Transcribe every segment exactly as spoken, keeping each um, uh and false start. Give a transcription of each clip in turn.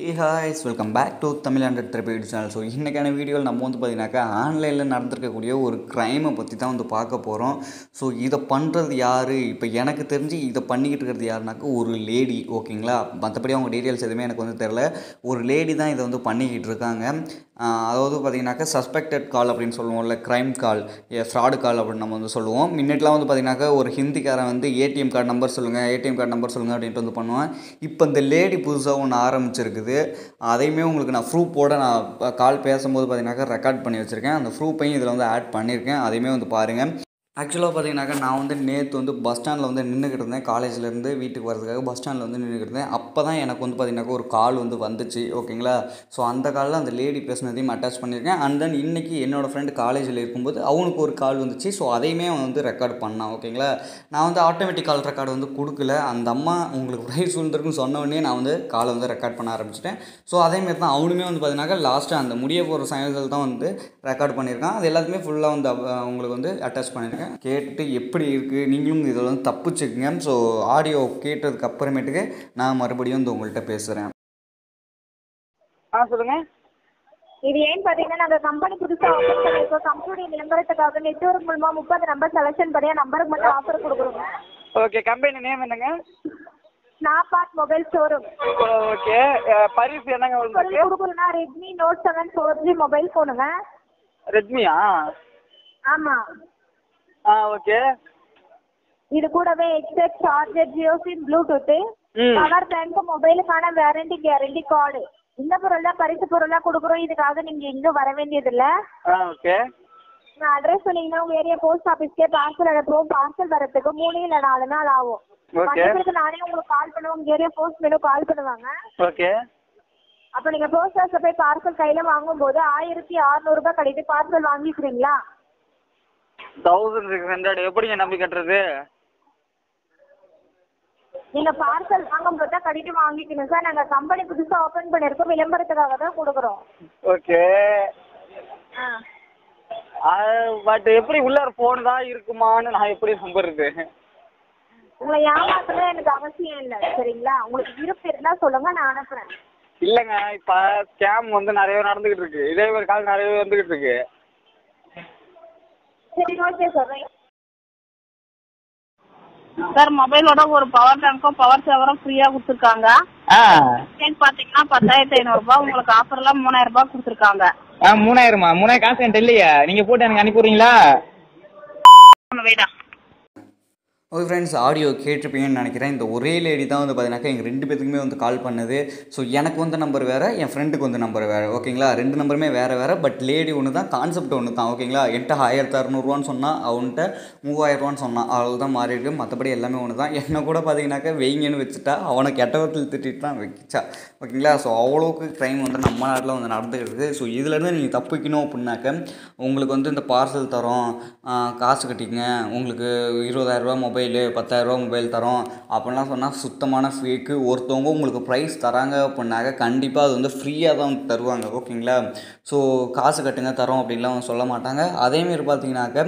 Hey guys, welcome back to Tamil Android Therapy channel. So इन्नकाने video नम्म வந்து பாத்தீங்கனா ஆன்லைன்ல நடந்துக்க கூடிய ஒரு crime பத்தி தான் வந்து பார்க்க போறோம். சோ இத பண்றது யாரு? இப்போ எனக்கு தெரிஞ்சு இத பண்ணிக்கிட்டு இருக்குது யாருனாக்க ஒரு லேடி, ஓகேங்களா? மத்தபடி அவங்க டீடைல்ஸ் எதுமே எனக்கு வந்து தெரியல. ஒரு லேடி தான் இத வந்து பண்ணிக்கிட்டு இருக்காங்க. அதாவது பாத்தீங்கனா சஸ்பெக்டட் கால் அப்படினு சொல்லுவோம்ல, crime கால், fraud கால் அப்படி நம்ம வந்து சொல்லுவோம். மின்னட்லாம் வந்து பாத்தீங்கனா ஒரு ஹிந்திக்காரன் வந்து ஏடிஎம் கார்டு நம்பர் சொல்லுங்க, ஏடிஎம் கார்டு நம்பர் சொல்லுங்க அப்படினு வந்து பண்ணுவான். இப்போ இந்த லேடி புதுசா ஒன்னு ஆரம்பிச்சிருக்கு. அதையுமே உங்களுக்கு நான் ப்ரூஃப் போட நான் கால் பேசும்போது பாத்தீங்கன்னா ரெக்கார்ட் பண்ணி வச்சிருக்கேன். அந்த ப்ரூஃபையும் இதில் வந்து ஆட் பண்ணியிருக்கேன், அதையுமே வந்து பாருங்க. ஆக்சுவலாக பார்த்தீங்கன்னாக்கா நான் வந்து நேற்று வந்து பஸ் ஸ்டாண்டில் வந்து நின்றுக்கிட்டு இருந்தேன். காலேஜ்லேருந்து வீட்டுக்கு வரதுக்காக பஸ் ஸ்டாண்டில் வந்து நின்றுக்கிட்டு இருந்தேன். அப்போ தான் எனக்கு வந்து பார்த்தீங்கன்னாக்கா ஒரு கால் வந்து வந்துச்சு, ஓகேங்களா? ஸோ அந்த காலில் அந்த லேடி பேசுனதையும் அட்டாச் பண்ணியிருக்கேன். அண்ட் தென் இன்றைக்கி என்னோடய ஃப்ரெண்டு காலேஜில் இருக்கும்போது அவனுக்கு ஒரு கால் வந்துச்சு. ஸோ அதையுமே அவன் வந்து ரெக்கார்ட் பண்ணான், ஓகேங்களா? நான் வந்து ஆட்டோமேட்டிக் கால் ரெக்கார்டு வந்து கொடுக்கல. அந்த அம்மா உங்களுக்கு ப்ரைஸ் வந்துருக்குன்னு சொன்னோடனே நான் வந்து காலை வந்து ரெக்கார்ட் பண்ண ஆரம்பிச்சிட்டேன். ஸோ அதேமாதிரி தான் அவனுமே வந்து பார்த்தீங்கன்னாக்கா லாஸ்ட்டாக அந்த முடிய போகிற சைனர்கள் தான் வந்து ரெக்கார்ட் பண்ணியிருக்கான். அது எல்லாத்தையுமே ஃபுல்லாக வந்து உங்களுக்கு வந்து அட்டாச் பண்ணியிருக்கேன். கேட்டுட்டு எப்படி இருக்குது நீங்களும் இதில் வந்து தப்பிச்சுக்குங்க. ஸோ ஆடியோ கேட்டதுக்கு அப்புறமேட்டுக்கு நான் மறுபடியும் வந்து உங்கள்கிட்ட பேசுகிறேன். ஆ சொல்லுங்கள். இது ஏன்னு பார்த்தீங்கன்னா நாங்கள் கம்பெனி புதுசாக ஆஃபர் பண்ணியிருக்கோம். கம்பெனி விளம்பரத்துக்காக நெட்வொர்க் மூலமாக முப்பது நம்பர் செலெக்ஷன் பண்ணி நம்பருக்கு மட்டும் ஆஃபர் கொடுக்குறோங்க. ஓகே, கம்பெனி நேம் என்னங்க? ஸ்னாப்ஆர்ட் மொபைல் ஸ்டோரும். ஓகே, பரிசு என்னங்க உங்களுக்கு கொடுக்குறோன்னா Redmi note seven four G mobile ஃபோனுங்க. ரெட்மியா? ஆமாம். ஆ ஓகே. இது கூடவே headset, charger, Jio SIM, Bluetooth, power bank, மொபைலுக்கான வாரண்டி கேரண்டி கார்டு, இந்த பொருளா பரிசு பொருளா கொடுக்குறோம். இதுக்காக நீங்க எங்க வர வேண்டியது இல்ல. ஓகே, நான் அட்ரஸ் சொன்னீங்கன்னா உங்க ஏரியா போஸ்ட் ஆபீஸ்க்கே பார்சல் அனுப்புவோம். பார்சல் வரதுக்கு மூணு இல்ல நாலு நாள் ஆகும். மற்றவங்களுக்கு நானே உங்களுக்கு கால் பண்ணுவோம். உங்க ஏரியா போஸ்ட் மேலும் கால் பண்ணுவாங்க. ஓகே, அப்ப நீங்க போஸ்ட் ஆஃபீஸ்ல போய் பார்சல் கையில வாங்கும் போது ஆயிரத்தி அறுநூறு ரூபாய் கழித்து பார்சல் வாங்கிக்கிறீங்களா? ஆயிரத்து அறுநூறு எப்படிங்க நம்பி கட்டுறது? நீங்க பார்சல் வாங்கும்போது தான் கடிட்டு வாங்கிக்கணும் சார். நாங்க கம்பெனி புதுசா ஓபன் பண்ணிருக்கோம், விளம்பரத்துக்காக தான் கொடுக்குறோம். ஓகே, பட் எப்படி உள்ளார போன் தான் இருக்குமான்னு நான் எப்படி நம்புறது? உங்களை ஏமாத்துறது எனக்கு அவசியம் இல்லை, சரிங்களா? உங்களுக்கு விருப்பம் இருந்தா சொல்லுங்க, நான் அனுப்புறேன். இல்லைங்க, இப்ப ஸ்கேம் வந்து நிறைய நடந்துகிட்டு இருக்கு. இதே ஒரு கால் நிறைய வந்துகிட்டு இருக்கு. சரி, ஓகே சார். சார், மொபைலோட ஒரு பவர் பேங்க்கும் பவர் சேவரும் ஃப்ரீயா கொடுத்துருக்காங்க. பாத்தீங்கன்னா பத்தாயிரத்தி ஐநூறு ரூபாய் உங்களுக்கு ஆஃபர்ல மூணாயிரம் ரூபாய் கொடுத்துருக்காங்க. மூணாயிரமா? மூணாயிரம் காசு என்கிட்ட இல்லையா? நீங்க போட்டு எனக்கு அனுப்பிடுறீங்களா? ஓகே ஃப்ரெண்ட்ஸ், ஆடியோ கேட்டிருப்பீங்கன்னு நினைக்கிறேன். இந்த ஒரே லேடி தான் வந்து பார்த்தீங்கன்னாக்கா எங்கள் ரெண்டு பேருக்குமே வந்து கால் பண்ணுது. ஸோ எனக்கு வந்து நம்பர் வேறு, என் ஃப்ரெண்டுக்கு வந்து நம்பர் வேறு, ஓகேங்களா? ரெண்டு நம்பருமே வேறு வேறு, பட் லேடி ஒன்று தான், கான்செப்ட் ஒன்று தான், ஓகேங்களா? என்கிட்ட ஆயிரத்து அறுநூறுவான்னு சொன்னால் அவன்கிட்ட மூவாயிரரூவான்னு சொன்னான். அவள் தான் மாறி இருக்கு, மற்றபடி எல்லாமே ஒன்று தான். என்ன கூட பார்த்தீங்கன்னாக்கா வெயிங்கன்னு வச்சுட்டா அவனை கெட்டவரத்தில் திட்டிகிட்டு தான் வைச்சா, ஓகேங்களா? ஸோ அவ்வளோக்கு க்ரைம் வந்து நம்ம நாட்டில் வந்து நடந்துக்கிட்டு. ஸோ இதுலேருந்து நீங்கள் தப்பிக்கணும் அப்படின்னாக்க உங்களுக்கு வந்து இந்த பார்சல் தரோம், காசு கட்டிங்க, உங்களுக்கு இருபதாயிரரூவா மொபைல் மொபைலு பத்தாயிரரூவா மொபைல் தரோம் அப்படின்லாம் சொன்னால் சுத்தமான ஃபேக்கு. ஒருத்தவங்க உங்களுக்கு ப்ரைஸ் தராங்க அப்படின்னாக்க கண்டிப்பாக அது வந்து ஃப்ரீயாக தான் வந்து தருவாங்க, ஓகேங்களா? ஸோ காசு கட்டுங்க தரோம் அப்படின்லாம் சொல்ல மாட்டாங்க. அதேமாரி பார்த்தீங்கன்னாக்க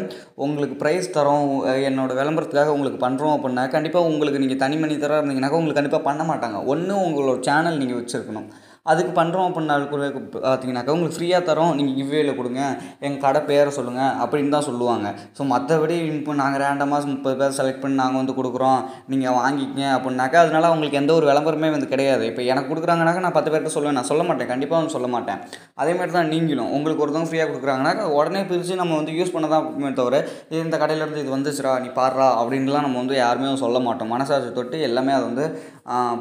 உங்களுக்கு ப்ரைஸ் தரோம், என்னோடய விளம்பரத்துக்காக உங்களுக்கு பண்ணுறோம் அப்படின்னா கண்டிப்பாக உங்களுக்கு நீங்கள் தனி மணி தராக இருந்தீங்கன்னாக்கா உங்களுக்கு கண்டிப்பாக பண்ண மாட்டாங்க. ஒன்று உங்களோட சேனல் நீங்கள் வச்சுருக்கணும். அதுக்கு பண்ணுறோம் அப்படின்னாலும் பார்த்தீங்கன்னாக்கா உங்களுக்கு ஃப்ரீயாக தரோம், நீங்கள் கிவ்வேயில் கொடுங்க, எங்கள் கடை பேரை சொல்லுங்கள் அப்படின்னு தான் சொல்லுவாங்க. ஸோ மற்றபடி இப்போ நாங்கள் ரேண்டமாக முப்பது பேர் செலக்ட் பண்ணி நாங்கள் வந்து கொடுக்குறோம், நீங்கள் வாங்கிக்கங்க அப்படின்னாக்கா அதனால் அவங்களுக்கு எந்த ஒரு விளம்பரமே வந்து கிடையாது. இப்போ எனக்கு கொடுக்குறாங்கனாக்கா நான் பத்து பேர்கிட்ட சொல்லுவேன், நான் சொல்ல மாட்டேன், கண்டிப்பாக வந்து சொல்ல மாட்டேன். அதேமாதிரி தான் நீங்களும் உங்களுக்கு ஒருத்தவங்க ஃப்ரீயாக கொடுக்குறாங்கனாக்கா உடனே பிரித்து நம்ம வந்து யூஸ் பண்ண தான் தவிர இந்த கடையிலேருந்து இது வந்துச்சுரா நீ பாடுறா அப்படின்லாம் நம்ம வந்து யாருமே சொல்ல மாட்டோம். மனசாட்சி தொட்டு எல்லாமே அதை வந்து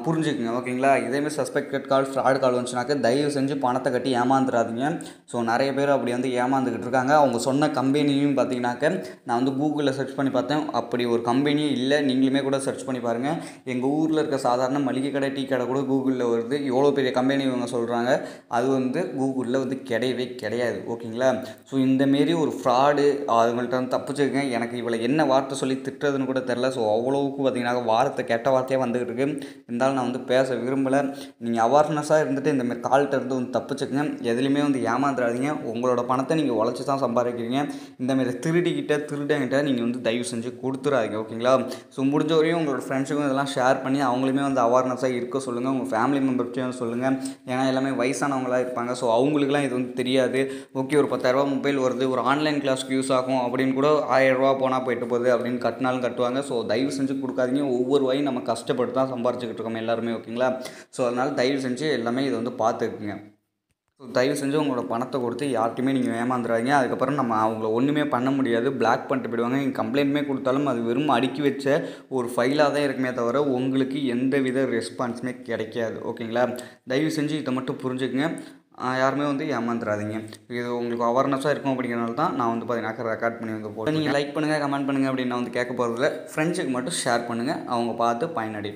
புரிஞ்சுக்குங்க, ஓகேங்களா? இதேமாதிரி சஸ்பெக்டட் கால், ஃப்ராட் கால் வந்துச்சுனாக்கா தயவு செஞ்சு பணத்தை கட்டி ஏமாந்துடாதீங்க. ஸோ நிறைய பேர் அப்படி வந்து ஏமாந்துக்கிட்டு இருக்காங்க. அவங்க சொன்ன கம்பெனியும் பார்த்தீங்கன்னாக்க நான் வந்து கூகுளில் சர்ச் பண்ணி பார்த்தேன், அப்படி ஒரு கம்பெனியும் இல்லை. நீங்களுமே கூட சர்ச் பண்ணி பாருங்கள். எங்கள் ஊரில் இருக்க சாதாரண மளிகை கடை, டீ கடை கூட கூகுளில் வருது. எவ்வளோ பெரிய கம்பெனி இவங்க சொல்கிறாங்க, அது வந்து கூகுளில் வந்து கிடையவே கிடையாது, ஓகேங்களா? ஸோ இந்தமாரி ஒரு ஃப்ராடு அவங்கள்ட்ட வந்து தப்பிச்சுருக்கேன். எனக்கு இவ்வளோ என்ன வார்த்தை சொல்லி திட்டுறதுன்னு கூட தெரில. ஸோ அவ்வளோவுக்கு பார்த்தீங்கன்னாக்க வார்த்தை கெட்ட வார்த்தையாக வந்துக்கிட்டு இருக்கு. இருந்தாலும் நான் வந்து பேச விரும்பலை. நீங்கள் அவேர்னஸாக இருந்து வந்துட்டு இந்த மாதிரி கால்ட்ட இருந்து வந்து தப்பிச்சுக்குங்க. எதுலயுமே வந்து ஏமாந்துறாதீங்க. உங்களோட பணத்தை நீங்க உழைச்சு தான் சம்பாதிக்கிறீங்க. இந்த மாதிரி திருடிகிட்ட திருடங்கிட்ட நீங்க வந்து தயவு செஞ்சு கொடுத்துறாதீங்க, ஓகேங்களா? சோ முடிஞ்ச வரையும் உங்களோட ஃப்ரெண்ட்ஸுக்கும் இதெல்லாம் ஷேர் பண்ணி அவங்களுமே வந்து அவேர்னஸா இருக்க சொல்லுங்க. உங்க ஃபேமிலி மெம்பர்ஸ்க்கும் சொல்லுங்க. ஏன்னா எல்லாமே வயசானவங்களா இருப்பாங்க. சோ அவங்களுக்குலாம் இது வந்து தெரியாது. ஓகே, ஒரு பத்தாயிரம் ரூபாய் மொபைல் வருது, ஒரு ஆன்லைன் கிளாஸ்க்கு யூஸ் ஆகும் அப்படின்னு கூட ஆயிரம் ரூபா போனால் போயிட்டு போகுது அப்படின்னு கட்டினாலும் கட்டுவாங்க. ஸோ தயவு செஞ்சு கொடுக்காதீங்க. ஒவ்வொரு வாயும் நம்ம கஷ்டப்பட்டு தான் சம்பாரிச்சுக்கிட்டு இருக்கோம் எல்லாருமே, ஓகேங்களா? ஸோ அதனால் தயவு செஞ்சு எல்லாமே இதை வந்து பார்த்துக்குங்க. ஸோ தயவு செஞ்சு உங்களோட பணத்தை கொடுத்து யார்ட்டுமே நீங்கள் ஏமாந்துடாதீங்க. அதுக்கப்புறம் நம்ம அவங்கள ஒன்றுமே பண்ண முடியாது, பிளாக் பண்ணிட்டு போயிடுவாங்க. நீங்கள் கம்ப்ளைண்ட்மே கொடுத்தாலும் அது வெறும் அடுக்கி வச்ச ஒரு ஃபைலாக தான் இருக்குமே தவிர உங்களுக்கு எந்த வித ரெஸ்பான்ஸுமே கிடைக்காது, ஓகேங்களா? தயவு செஞ்சு இதை மட்டும் புரிஞ்சுக்குங்க. யாருமே வந்து ஏமாந்துடாதீங்க. இது உங்களுக்கு அவேர்னஸாக இருக்கும் அப்படிங்கிறனால தான் நான் வந்து பார்த்தீங்கன்னாக்க ரெக்கார்ட் பண்ணி வந்து போகிறேன். நீங்கள் லைக் பண்ணுங்கள், கமெண்ட் பண்ணுங்கள் அப்படின்னு நான் வந்து கேட்க போகிறதில்ல. ஃப்ரெண்ட்ஸுக்கு மட்டும் ஷேர் பண்ணுங்கள், அவங்க பார்த்து பயனடை.